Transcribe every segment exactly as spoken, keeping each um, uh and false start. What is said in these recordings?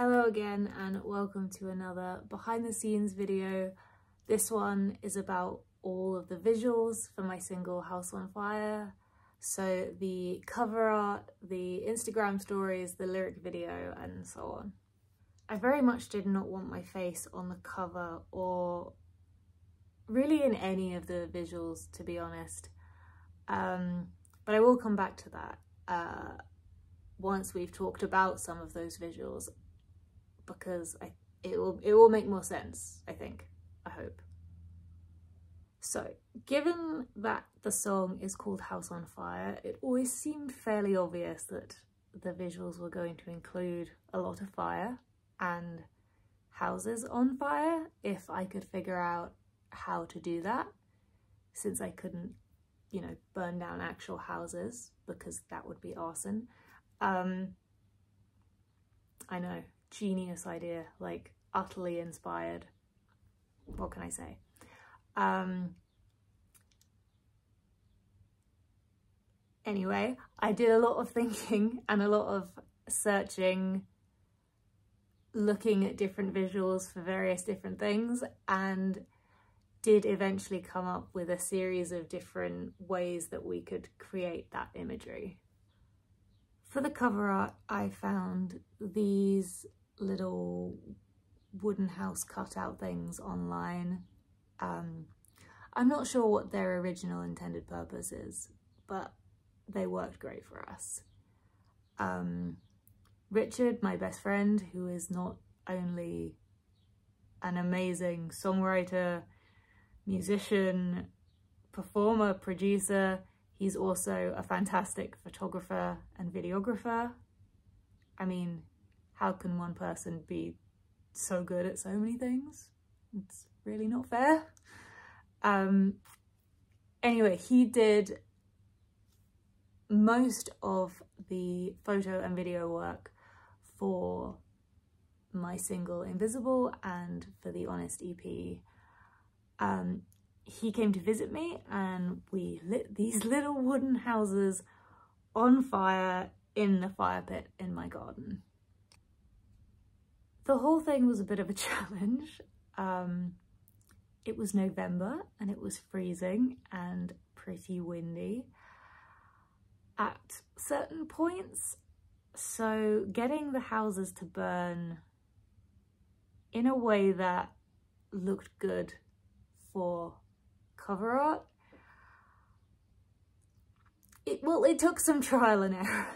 Hello again and welcome to another behind the scenes video. This one is about all of the visuals for my single House on Fire. So the cover art, the Instagram stories, the lyric video and so on. I very much did not want my face on the cover or really in any of the visuals, to be honest. Um, but I will come back to that uh, once we've talked about some of those visuals, because I, it will it will make more sense, I think, I hope. So, given that the song is called House on Fire, it always seemed fairly obvious that the visuals were going to include a lot of fire and houses on fire, if I could figure out how to do that, since I couldn't, you know, burn down actual houses, because that would be arson. Um, I know, genius idea, like utterly inspired. What can I say? Um, anyway, I did a lot of thinking and a lot of searching, looking at different visuals for various different things, and did eventually come up with a series of different ways that we could create that imagery. For the cover art, I found these little wooden house cutout things online. Um, I'm not sure what their original intended purpose is, but they worked great for us. Um, Richard, my best friend, who is not only an amazing songwriter, musician, performer, producer, he's also a fantastic photographer and videographer. I mean, how can one person be so good at so many things? It's really not fair. Um, anyway, he did most of the photo and video work for my single Invisible and for the Honest E P. Um, he came to visit me and we lit these little wooden houses on fire in the fire pit in my garden. The whole thing was a bit of a challenge. Um, it was November and it was freezing and pretty windy at certain points. So getting the houses to burn in a way that looked good for cover art, it well it took some trial and error.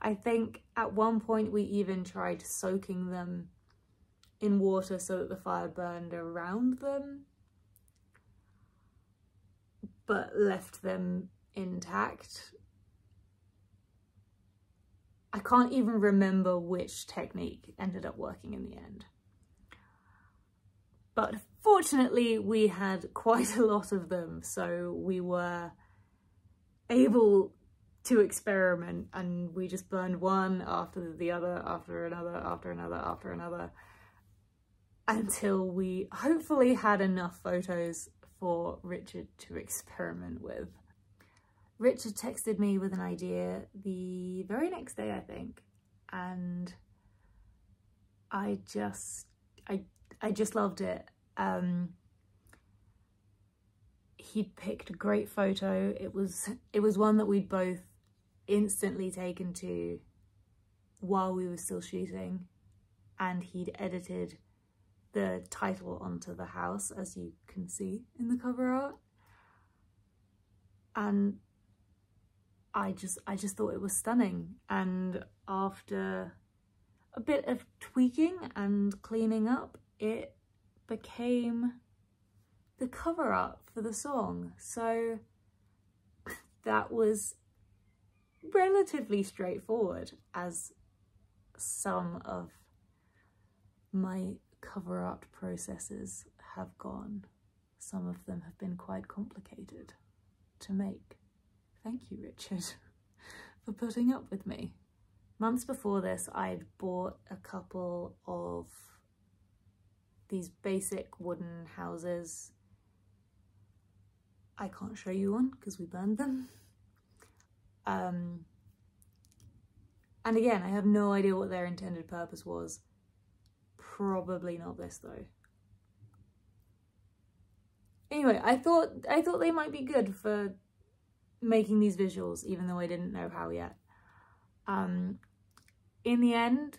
I think at one point we even tried soaking them in water so that the fire burned around them but left them intact. I can't even remember which technique ended up working in the end. But fortunately, we had quite a lot of them, so we were able to experiment, and we just burned one after the other, after another, after another, after another, until we hopefully had enough photos for Richard to experiment with. Richard texted me with an idea the very next day, I think, and I just, I I just loved it. Um, he'd picked a great photo. It was it was one that we'd both instantly taken to while we were still shooting, and he'd edited the title onto the house, as you can see in the cover art. And I just I just thought it was stunning. And after a bit of tweaking and cleaning up, it became the cover art for the song. So that was relatively straightforward, as some of my cover art processes have gone. Some of them have been quite complicated to make. Thank you, Richard, for putting up with me. Months before this, I'd bought a couple of these basic wooden houses. I can't show you one because we burned them. Um, and again, I have no idea what their intended purpose was, probably not this though. Anyway, I thought I thought they might be good for making these visuals, even though I didn't know how yet. Um, in the end,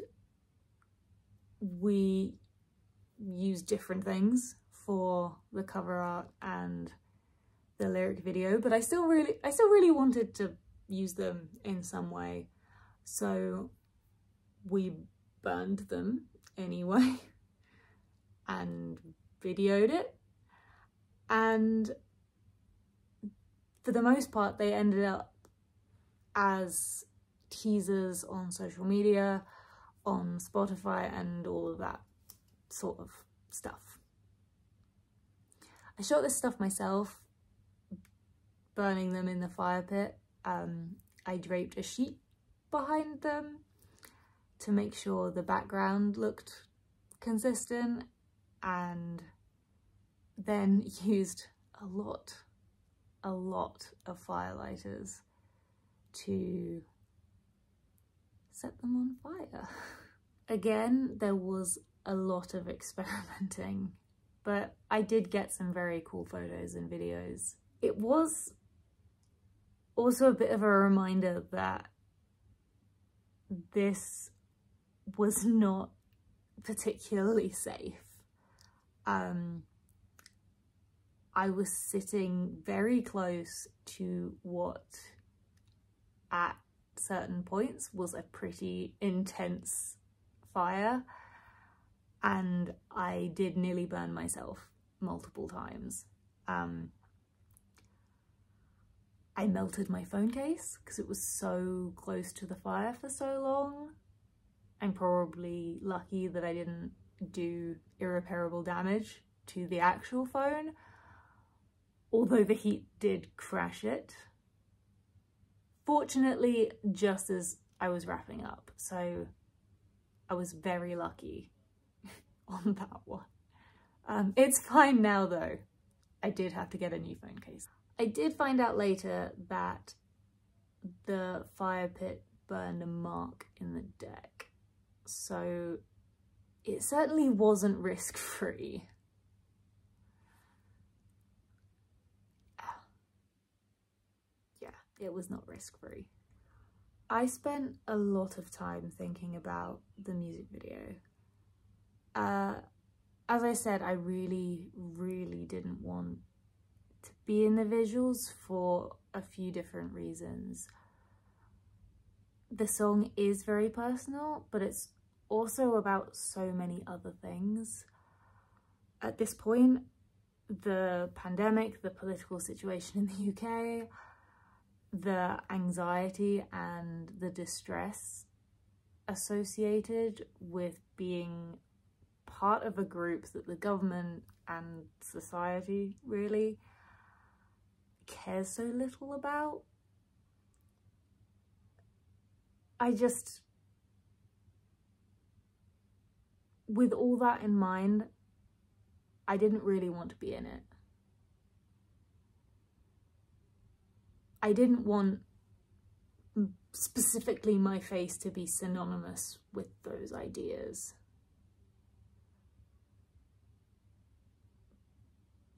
we used different things for the cover art and the lyric video, but I still really, I still really wanted to use them in some way, so we burned them anyway and videoed it. And for the most part, they ended up as teasers on social media, on Spotify, and all of that sort of stuff. I shot this stuff myself, burning them in the fire pit. Um, I draped a sheet behind them to make sure the background looked consistent, and then used a lot, a lot of firelighters to set them on fire. Again, there was a lot of experimenting, but I did get some very cool photos and videos. It was also a bit of a reminder that this was not particularly safe. Um, I was sitting very close to what at certain points was a pretty intense fire, and I did nearly burn myself multiple times. Um, I melted my phone case because it was so close to the fire for so long. I'm probably lucky that I didn't do irreparable damage to the actual phone, although the heat did crash it. Fortunately, just as I was wrapping up, so I was very lucky on that one. Um, it's fine now though. I did have to get a new phone case. I did find out later that the fire pit burned a mark in the deck, so it certainly wasn't risk-free. It was not risk-free. I spent a lot of time thinking about the music video. Uh, as I said, I really, really didn't want to be in the visuals for a few different reasons. The song is very personal, but it's also about so many other things. At this point, the pandemic, the political situation in the U K, the anxiety and the distress associated with being part of a group that the government and society really cares so little about. I just, with all that in mind, I didn't really want to be in it. I didn't want specifically my face to be synonymous with those ideas,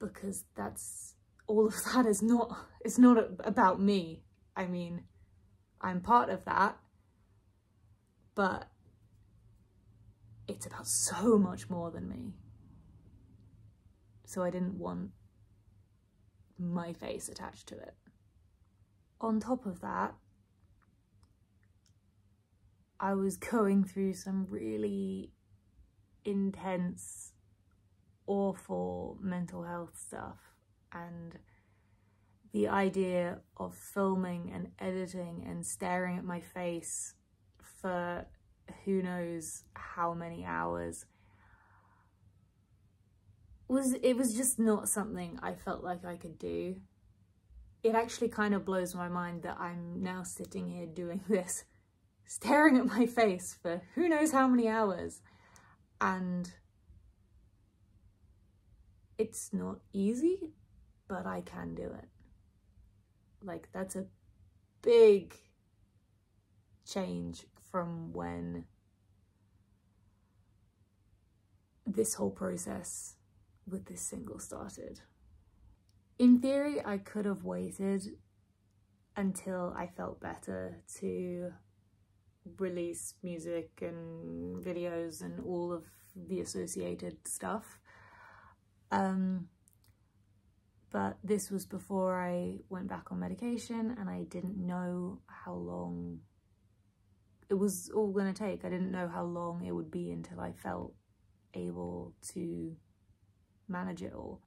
because that's, all of that is not, it's not about me. I mean, I'm part of that, but it's about so much more than me. So I didn't want my face attached to it. On top of that, I was going through some really intense, awful mental health stuff, and the idea of filming and editing and staring at my face for who knows how many hours was, it was just not something I felt like I could do. It actually kind of blows my mind that I'm now sitting here doing this, staring at my face for who knows how many hours. And it's not easy, but I can do it. Like, that's a big change from when this whole process with this single started. In theory, I could have waited until I felt better to release music and videos and all of the associated stuff. Um, but this was before I went back on medication, and I didn't know how long it was all gonna take. I didn't know how long it would be until I felt able to manage it all.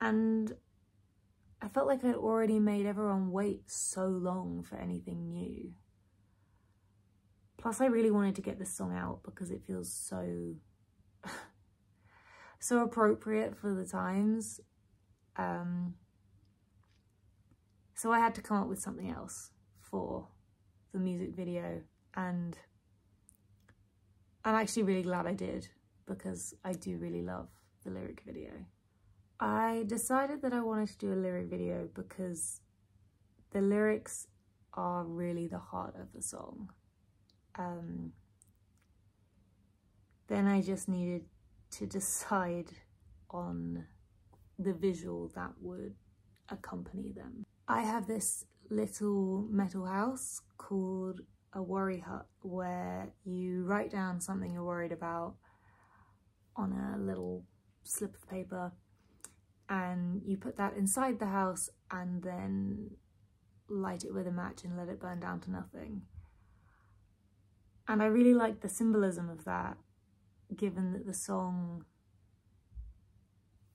And I felt like I'd already made everyone wait so long for anything new. Plus, I really wanted to get this song out because it feels so, so appropriate for the times. Um, so I had to come up with something else for the music video, and I'm actually really glad I did because I do really love the lyric video. I decided that I wanted to do a lyric video because the lyrics are really the heart of the song. Um, then I just needed to decide on the visual that would accompany them. I have this little metal house called a worry hut where you write down something you're worried about on a little slip of paper, and you put that inside the house and then light it with a match and let it burn down to nothing. And I really like the symbolism of that, given that the song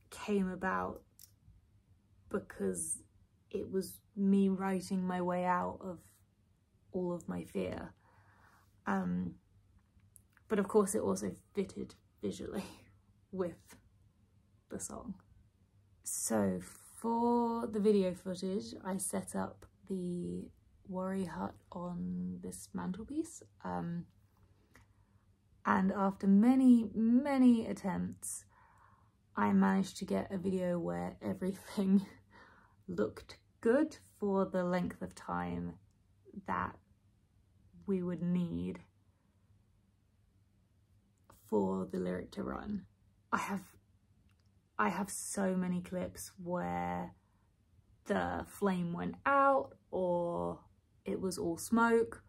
came about because it was me writing my way out of all of my fear. Um, but of course it also fitted visually with the song. So for the video footage, I set up the worry hut on this mantelpiece. Um, and after many, many attempts, I managed to get a video where everything looked good for the length of time that we would need for the lyric to run. I have I have so many clips where the flame went out, or it was all smoke,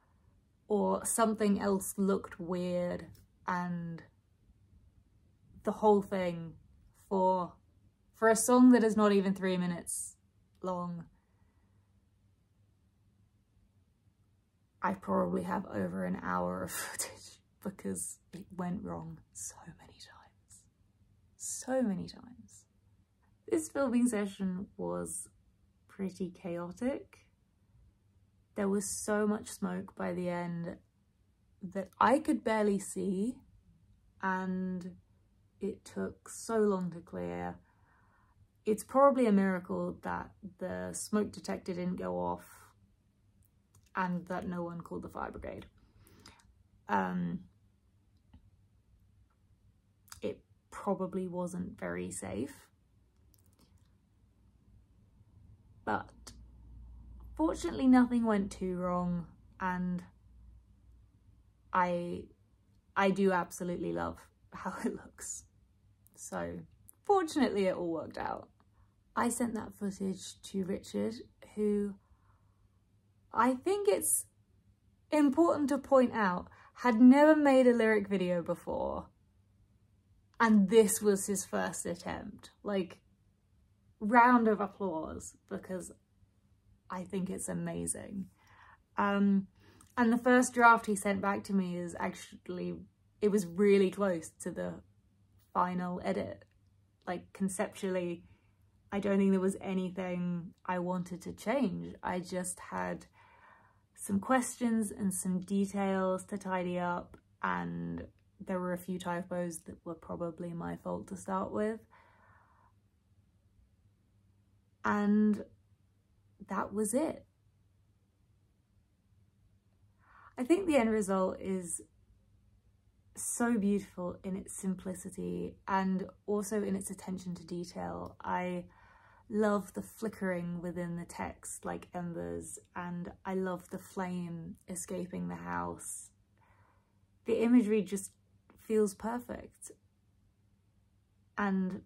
or something else looked weird, and the whole thing for for a song that is not even three minutes long, I probably have over an hour of footage because it went wrong so many times. So many times. This filming session was pretty chaotic. There was so much smoke by the end that I could barely see, and it took so long to clear. It's probably a miracle that the smoke detector didn't go off and that no one called the fire brigade. Um, it probably wasn't very safe. But fortunately nothing went too wrong, and I I do absolutely love how it looks. So fortunately it all worked out. I sent that footage to Richard, who I think it's important to point out had never made a lyric video before. And this was his first attempt. Like, round of applause, because I think it's amazing. Um, and the first draft he sent back to me is actually, it was really close to the final edit. Like, conceptually, I don't think there was anything I wanted to change. I just had some questions and some details to tidy up, and there were a few typos that were probably my fault to start with. And that was it. I think the end result is so beautiful in its simplicity and also in its attention to detail. I love the flickering within the text like embers, and I love the flame escaping the house. The imagery just feels perfect. and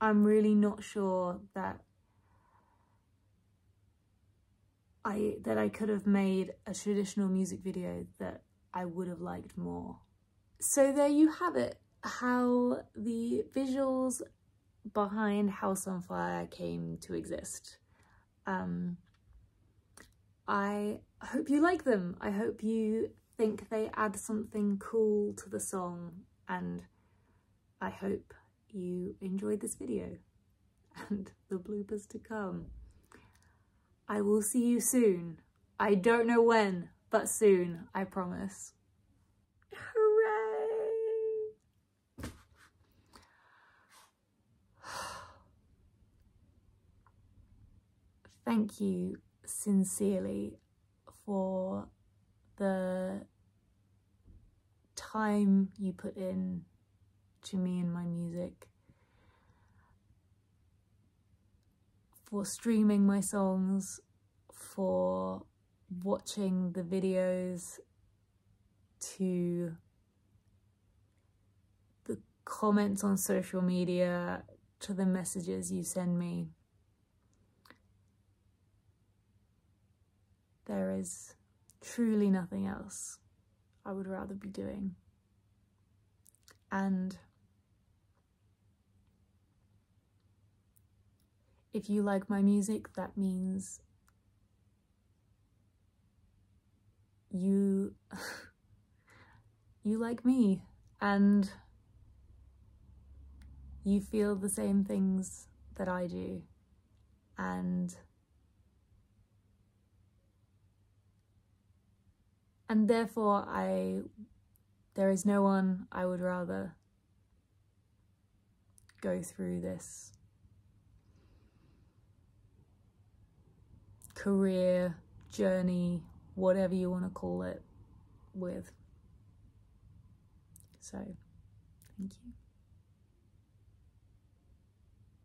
I'm really not sure that I that I could have made a traditional music video that I would have liked more. So there you have it, how the visuals behind House on Fire came to exist. Um, I hope you like them. I hope you think they add something cool to the song, and I hope you enjoyed this video and the bloopers to come. I will see you soon. I don't know when, but soon, I promise. Hooray! Thank you sincerely for the time you put in to me and my music, for streaming my songs, for watching the videos, to the comments on social media, to the messages you send me. There is truly nothing else I would rather be doing. And if you like my music, that means you you like me, and you feel the same things that I do, and and therefore I there is no one I would rather go through this career, journey, whatever you want to call it, with. So, thank you.